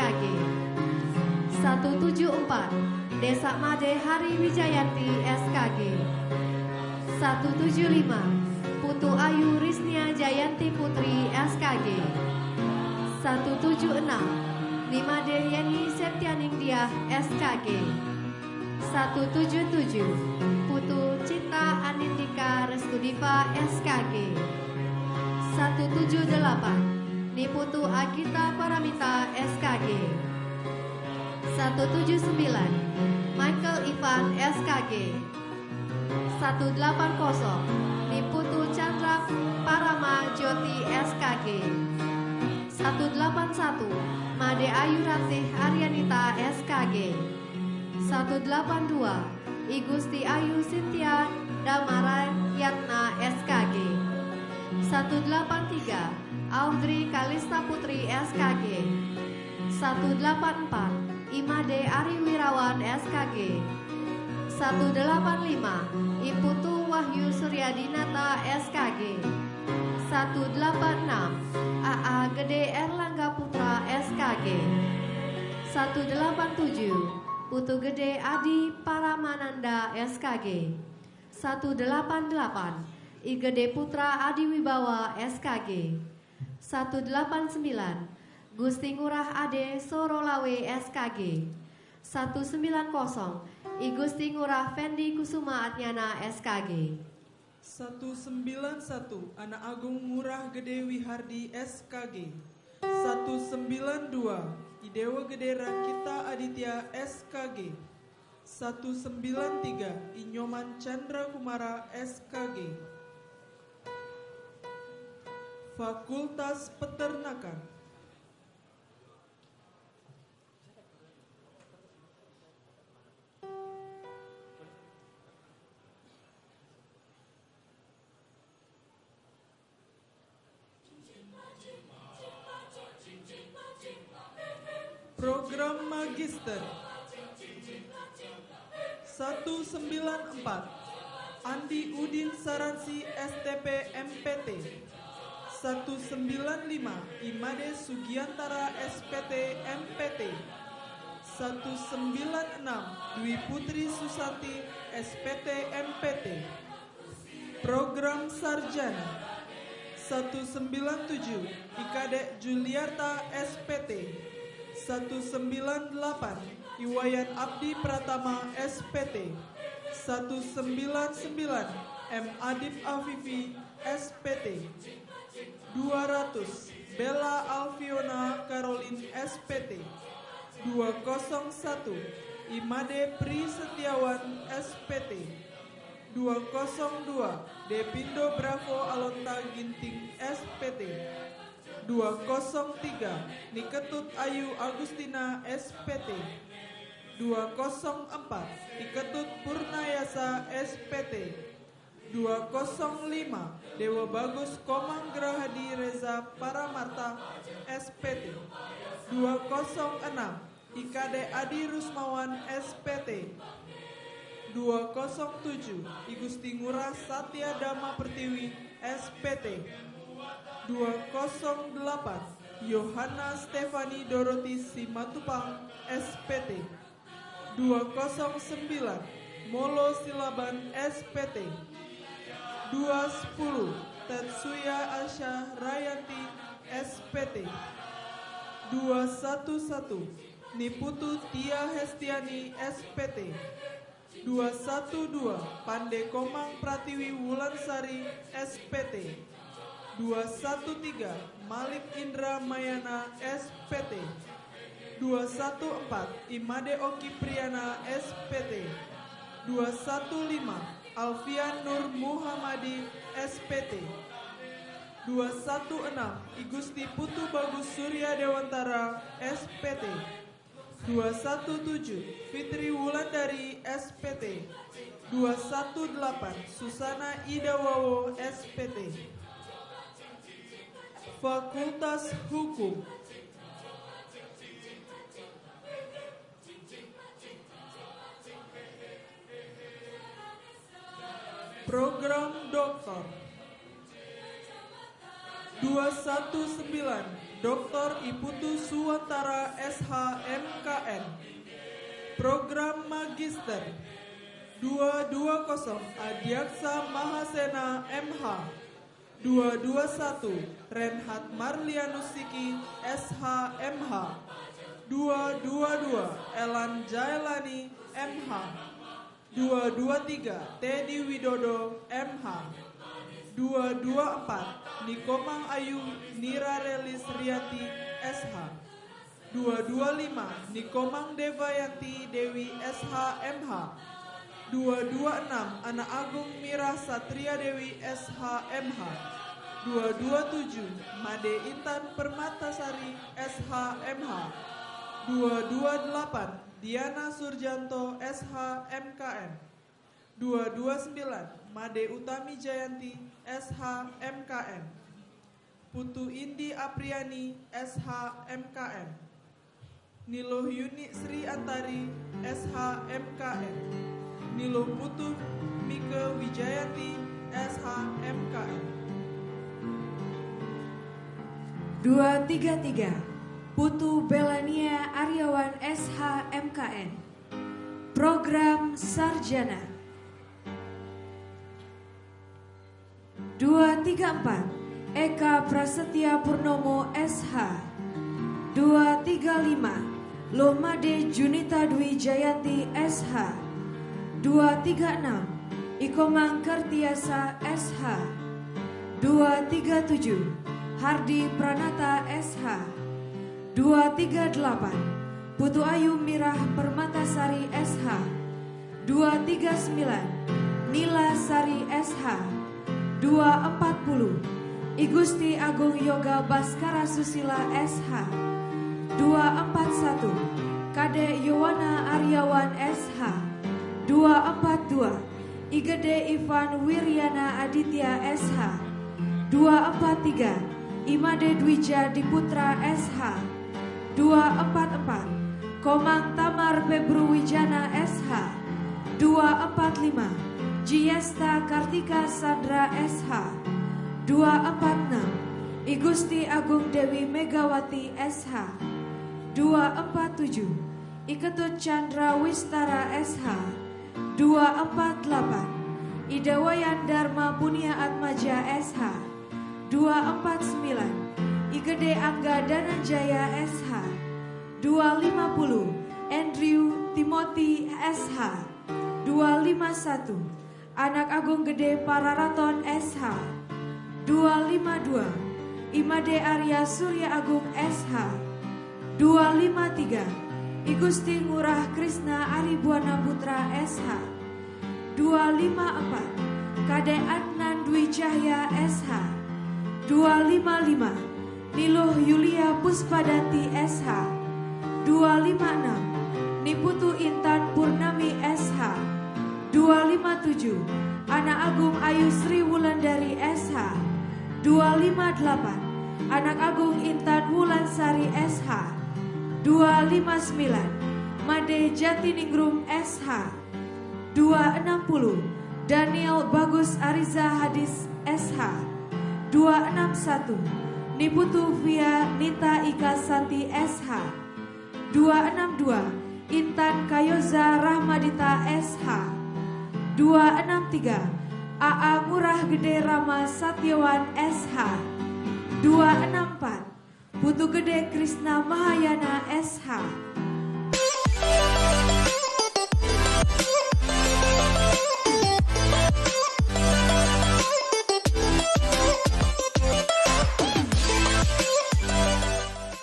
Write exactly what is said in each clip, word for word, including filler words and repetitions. P K G seratus tujuh puluh empat Desa Made Hari Wijayanti S K G seratus tujuh puluh lima Putu Ayu Risnia Jayanti Putri S K G seratus tujuh puluh enam Nimade Yeni Septianingdiah S K G seratus tujuh puluh tujuh Putu Cinta Anindika Restudiva S K G seratus tujuh puluh delapan Niputu Agita Paramita S K G seratus tujuh puluh sembilan Michael Ivan S K G seratus delapan puluh Niputu Chandra Parama Jyoti S K G seratus delapan puluh satu Made Ayu Ratih Aryanita S K G seratus delapan puluh dua Igusti Ayu Sintia Damara Yatna S K G seratus delapan puluh tiga Audrey Kalista Putri S K G seratus delapan puluh empat Imade Ari Wirawan S K G seratus delapan puluh lima Iputu Wahyu Suryadinata S K G seratus delapan puluh enam A A Gede Erlangga Putra S K G seratus delapan puluh tujuh Putu Gede Adi Paramananda S K G seratus delapan puluh delapan I Gede Putra Adi Wibawa S K G seratus delapan puluh sembilan Gusti Ngurah Ade Sorolawe S K G seratus sembilan puluh I Gusti Ngurah Fendi Kusuma Atnyana S K G seratus sembilan puluh satu Anak Agung Ngurah Gede Wihardi S K G seratus sembilan puluh dua Idewa Gede Rakita Aditya S K G seratus sembilan puluh tiga Inyoman Chandra Kumara S K G Fakultas Peternakan Program Magister seratus sembilan puluh empat Andi Udin Saransi S T P M P T seratus sembilan puluh lima Imade Sugiantara S P T M P T seratus sembilan puluh enam Dwi Putri Susanti S P T M P T Program Sarjana seratus sembilan puluh tujuh Ikadek Juliarta S P T seratus sembilan puluh delapan Iwayan Abdi Pratama S P T seratus sembilan puluh sembilan M Adib Afifi S P T dua ratus Bella Alfiona Caroline S P T dua ratus satu Imade Pri Setiawan S P T dua ratus dua Depindo Bravo Alonta Ginting S P T dua ratus tiga Niketut Ayu Agustina S P T dua ratus empat Niketut Purnayasa S P T dua ratus lima Dewa Bagus Komang Grahadi Reza Paramarta S P T dua ratus enam I K D Adi Rusmawan S P T dua ratus tujuh I Gusti Ngurah Satya Dama Pertiwi S P T dua ratus delapan Yohana Stefani Doroti Simatupang S P T dua ratus sembilan Molo Silaban S P T dua ratus sepuluh Tetsuya Asya Rayanti S P T dua ratus sebelas Niputu Tia Hestiani S P T dua ratus dua belas Pandekomang Pratiwi Wulansari S P T dua ratus tiga belas Malik Indra Mayana S P T dua ratus empat belas Imade Oki Priyana S P T dua ratus lima belas Alfian Nur Muhammadi S P T dua ratus enam Igusti Putu Bagus Surya Dewantara S P T dua ratus tujuh Fitri Wulandari S P T dua ratus delapan Susana Idawawo S P T Fakultas Hukum Program Doktor dua satu sembilan Doktor Iputu Suwantara S H M K N, program magister. Dua dua nol Adiaksa Mahasena M H, dua dua satu Renhat Marlianusiki S H M H, dua dua dua Elan Jailani M H, dua dua tiga Teddy Widodo M H, dua dua empat Nikomang Ayu Nirarelis Riati S H, dua dua lima Nikomang Devayanti Dewi S H M H, dua dua enam Anak Agung Mira Satria Dewi S H M H, dua dua tujuh Made Intan Permatasari S H M H, dua dua delapan Diana Surjanto S H M K N, dua dua sembilan Made Utami Jayanti S H M K N, Putu Indi Apriani S H M K N, Niluh Yuni Sri Antari S H M K N, Niluh Putu Mike Wijayanti S H M K N. dua tiga tiga Putu Belania Aryawan S H M K N, program sarjana. dua tiga empat Eka Prasetya Purnomo S H, dua tiga lima Lohmade Junita Dwi Jayanti S H, dua tiga enam Ikomang Kartiasa S H, dua tiga tujuh Hardi Pranata S H, dua tiga delapan Putu Ayu Mirah Permatasari S H, dua tiga sembilan Nila Sari S H, dua empat nol Igusti Agung Yoga Baskara Susila S H, dua empat satu Kade Yowana Aryawan S H, dua empat dua Igede Ivan Wiryana Aditya S H, dua empat tiga Imade Dwija Diputra S H, dua empat empat Komang Tamar Pebruwijana S H, dua empat lima Jiesta Kartika Sadra S H, dua empat enam Igusti Agung Dewi Megawati S H, dua empat tujuh Iketut Chandra Wistara S H, dua empat delapan Idawayan Dharma Punia Atmaja S H, dua empat sembilan Igede Angga Danajaya S H, dua lima nol Andrew Timothy S H, dua lima satu Anak Agung Gede Pararaton S H, dua lima dua Imade Arya Surya Agung S H, dua lima tiga Igusti Ngurah Krisna Aribuana Putra S H, dua lima empat Kade Adnan Dwi Cahya S H, dua lima lima Niluh Yulia Puspadanti S H, dua lima enam Niputu Intan Purnami S H, dua lima tujuh Anak Agung Ayu Sri Wulandari S H, dua lima delapan Anak Agung Intan Wulansari S H, dua lima sembilan Made Jatiningrum S H, dua enam nol Daniel Bagus Ariza Hadis S H, dua enam satu Niputu Via Nita Ika Santi S H, dua enam dua Intan Kayoza Rahmadita S H, dua enam tiga A A Murah Gede Rama Satyawan S H, dua enam empat Putu Gede Krisna Mahayana S H.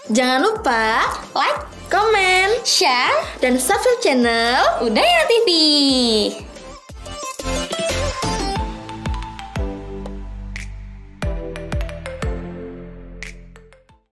Jangan lupa like, comment, share, dan subscribe channel Udayana T V.